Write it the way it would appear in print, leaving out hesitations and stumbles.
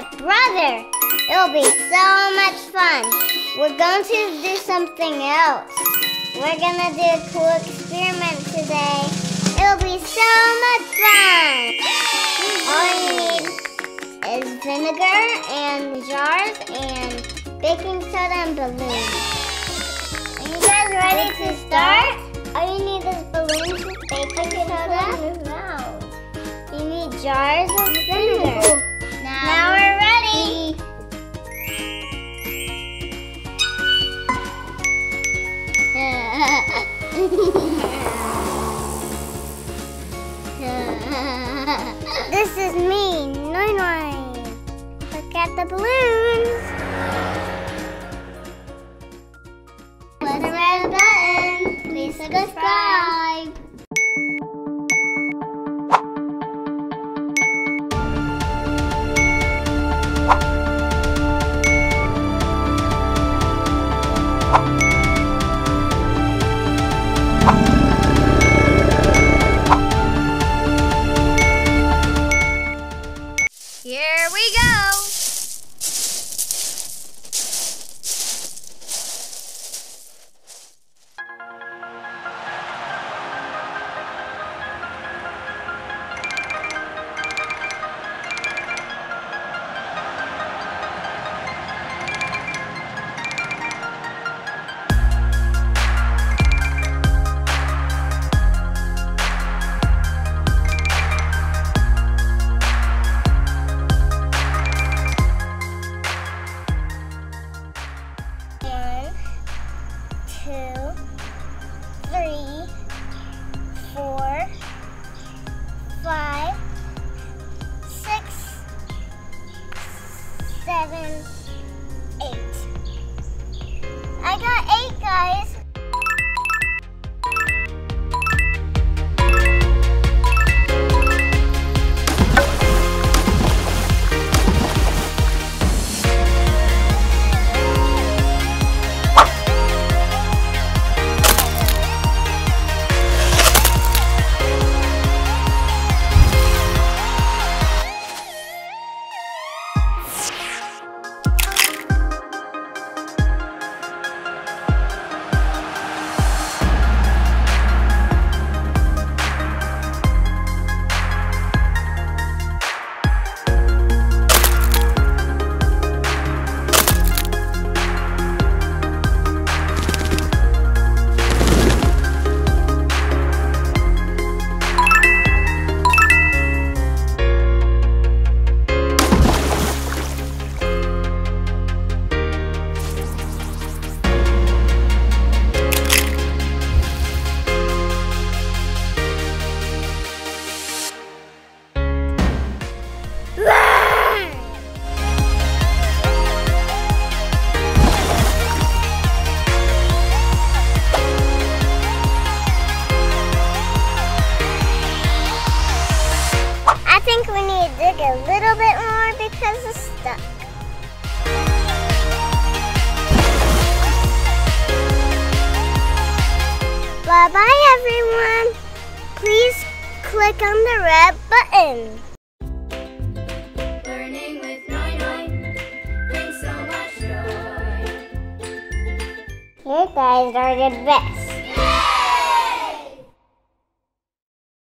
my brother. It'll be so much fun. We're going to do something else. We're going to do a cool experiment today. It'll be so much fun. All you need is vinegar and jars and baking soda and balloons. Are you guys ready to start? All you need is balloons with baking soda. You need jars of vinegar. Now we're ready. This is me, NoyNoy. Look at the balloons. Press the red button. Please subscribe. Here we go! A little bit more because it's stuck. Bye-bye, everyone. Please click on the red button. Learning with NoyNoy brings so much joy. You guys are the best.